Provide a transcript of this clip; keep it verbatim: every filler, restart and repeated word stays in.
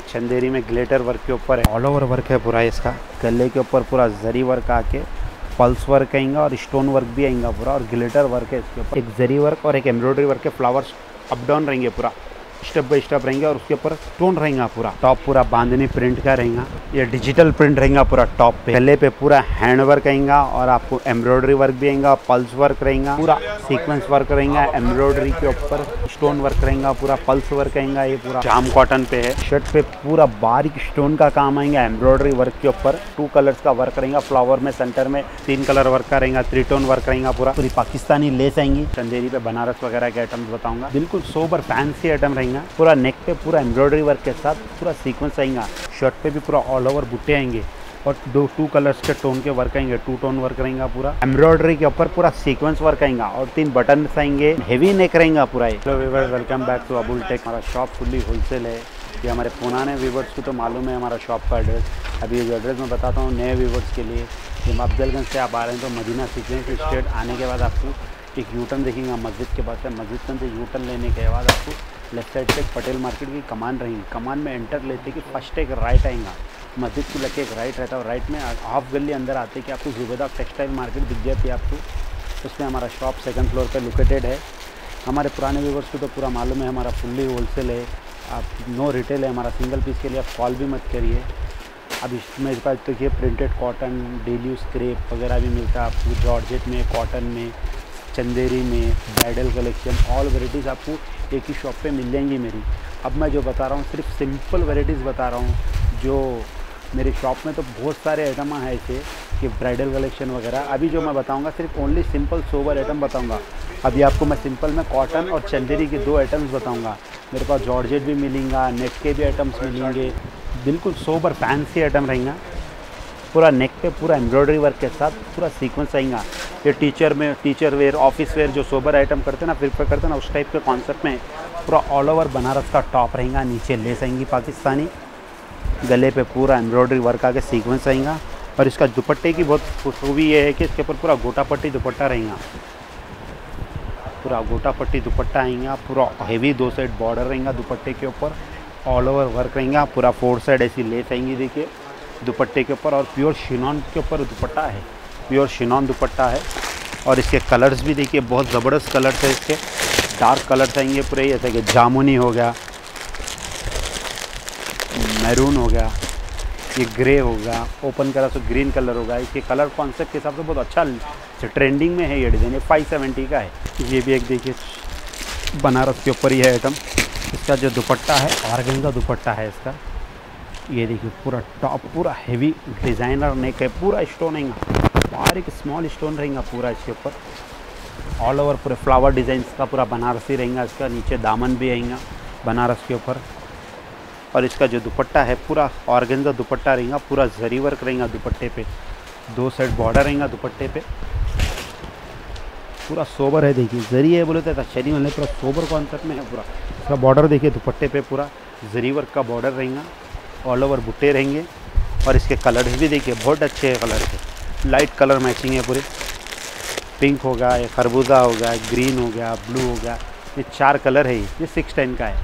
चंदेरी में glitter work के ऊपर है, ऑल ओवर वर्क है पूरा। इसका गले के ऊपर पूरा जरी वर्क आके पल्स वर्क आएगा और स्टोन वर्क भी आएगा पूरा, और ग्लेटर वर्क है इसके ऊपर। एक जरी वर्क और एक एम्ब्रॉयडरी वर्क के फ्लावर्स अप डाउन रहेंगे पूरा, स्टेप बाई स्टेप रहेंगे, और उसके ऊपर स्टोन रहेगा पूरा। टॉप पूरा बांधनी प्रिंट का रहेगा, ये डिजिटल प्रिंट रहेगा पूरा टॉप पे। गले पे पूरा हैंड वर्क आएगा और आपको एम्ब्रॉयडरी वर्क भी आएगा, पल्स वर्क रहेगा पूरा, सीक्वेंस वर्क रहेगा, एम्ब्रॉयडरी के ऊपर स्टोन वर्क रहेगा पूरा, पल्स वर्क आएगा। ये पूरा जाम कॉटन पे है। शर्ट पे पूरा बारीक स्टोन का काम आएगा, एम्ब्रॉयडरी वर्क के ऊपर। टू कलर्स का वर्क रहेगा, फ्लावर में सेंटर में तीन कलर वर्क का रहेगा, थ्री टोन वर्क रहेगा पूरा। पूरी पाकिस्तानी लेस आएंगी। चंदेरी पे बनारस वगैरह के आइटम्स बताऊंगा, बिल्कुल सोबर फैंसी आइटम रहेंगे। पूरा नेक पे पूरा एम्ब्रॉयडरी वर्क के साथ पूरा सीक्वेंस आएगा। शर्ट पे भी पूरा ऑल ओवर बुट्टे आएंगे और दो टू कलर्स के टोन के वर्क आएंगे, टू टोन वर्क रहेगा पूरा। एम्ब्रॉयडरी के ऊपर पूरा सीक्वेंस वर्क आएगा और तीन बटन आएंगे, हेवी नेक रहेगा पूरा। Hello viewers, welcome back to Abul tech. हमारा शॉप फुल्ली होलसेल है। ये हमारे पुराने व्यूअर्स को तो मालूम है हमारा शॉप का एड्रेस, अभी ये एड्रेस मैं बताता हूँ नए व्यूअर्स के लिए। जब अफजलगंज से आप आ रहे हैं तो मदीना सीक्वेंस स्ट्रेट आने के बाद आपको एक यू टर्न देखेंगे मस्जिद के पास है। मस्जिद से यू टर्न लेने के बाद आपको लेफ्ट साइड से पटेल मार्केट की कमान रहेगी। कमान में एंटर लेते कि फर्स्ट एक राइट आएगा, मस्जिद को लेके एक राइट रहता है, और राइट में हाफ गली अंदर आते कि आपको जुबैदा टेक्सटाइल मार्केट दिख जाती है आपको। उसमें हमारा शॉप सेकंड फ्लोर पे लोकेटेड है। हमारे पुराने व्यूवर्स को तो पूरा मालूम है हमारा फुल्ली होलसेल है, आप नो रिटेल है हमारा। सिंगल पीस के लिए आप कॉल भी मत करिए। अब इसमें इस बात तो ये printed cotton, daily use crepe वगैरह भी मिलता है आपको, जॉर्जेट में, कॉटन में, चंदेरी में, ब्राइडल कलेक्शन, ऑल वैराइटीज़ आपको एक ही शॉप पे मिल जाएंगी मेरी। अब मैं जो बता रहा हूँ सिर्फ सिंपल वैराइटीज़ बता रहा हूँ। जो मेरे शॉप में तो बहुत सारे आइटम हैं ऐसे कि ब्राइडल कलेक्शन वगैरह। अभी जो मैं बताऊँगा सिर्फ ओनली सिंपल सोवर आइटम बताऊँगा। अभी आपको मैं सिंपल में कॉटन और चंदेरी के दो आइटम्स बताऊँगा। मेरे पास जॉर्जेट भी मिलेंगे, नेट के भी आइटम्स मिलेंगे, बिल्कुल सोबर फैंसी आइटम रहेंगे। पूरा नेक पे पूरा एम्ब्रॉयडरी वर्क के साथ पूरा सीक्वेंस आएगा। ये टीचर में, टीचर वेयर, ऑफिस वेयर जो सोबर आइटम करते ना, फिर पे करते ना, उस टाइप के कॉन्सेप्ट में पूरा ऑल ओवर बनारस का टॉप रहेगा। नीचे लेस आएंगी पाकिस्तानी, गले पे पूरा एम्ब्रॉयडरी वर्क आके सीक्वेंस आएगा। और इसका दुपट्टे की बहुत खूबी ये है कि इसके ऊपर पूरा गोटा पट्टी दुपट्टा रहेगा, पूरा गोटा पट्टी दुपट्टा आएगा पूरा हेवी, दो साइड बॉर्डर रहेगा दुपट्टे के ऊपर, ऑल ओवर वर्क रहेगा पूरा, फोर साइड ऐसी लेस आएंगी देखिए दुपट्टे के ऊपर। और प्योर शिनॉन के ऊपर दुपट्टा है, प्योर शिनॉन दुपट्टा है। और इसके कलर्स भी देखिए बहुत ज़बरदस्त कलर्स है इसके, डार्क कलर्स आएंगे पूरे, जैसे कि जामुनी हो गया, मैरून हो गया, ये ग्रे हो गया, ओपन करा तो ग्रीन कलर होगा। इसके कलर कॉन्सेप्ट के हिसाब से बहुत अच्छा ट्रेंडिंग में है ये डिज़ाइन। ये फाइव सेवेंटी का है। ये भी एक देखिए बनारस के ऊपर ही है आइटम। इसका जो दुपट्टा है ऑर्गेंजा दुपट्टा है इसका, ये देखिए पूरा टॉप पूरा हेवी डिज़ाइनर नेक है, पूरा स्टोन रहेगा, बारीक स्मॉल स्टोन रहेगा पूरा इसके ऊपर, ऑल ओवर पूरे फ्लावर डिज़ाइन का पूरा बनारसी रहेगा इसका। नीचे दामन भी आएगा बनारस के ऊपर। और इसका जो दुपट्टा है पूरा ऑर्गेंजा दुपट्टा रहेगा, पूरा जरी वर्क रहेगा दुपट्टे पे, दो साइड बॉर्डर रहेगा दुपट्टे पे, पूरा सोबर है देखिए। जरी है बोले तो अच्छा नहीं होने, पूरा सोबर कॉन्सेप्ट में है पूरा। इसका बॉर्डर देखिए दुपट्टे पर पूरा जरी वर्क का बॉर्डर रहेगा, ऑल ओवर बुट्टे रहेंगे। और इसके कलर्स भी देखिए बहुत अच्छे हैं कलर के, लाइट कलर मैचिंग है पूरे, पिंक होगा, खरबूजा होगा, ग्रीन हो गया, ब्लू हो गया, ये चार कलर है। ये सिक्स टेन का है।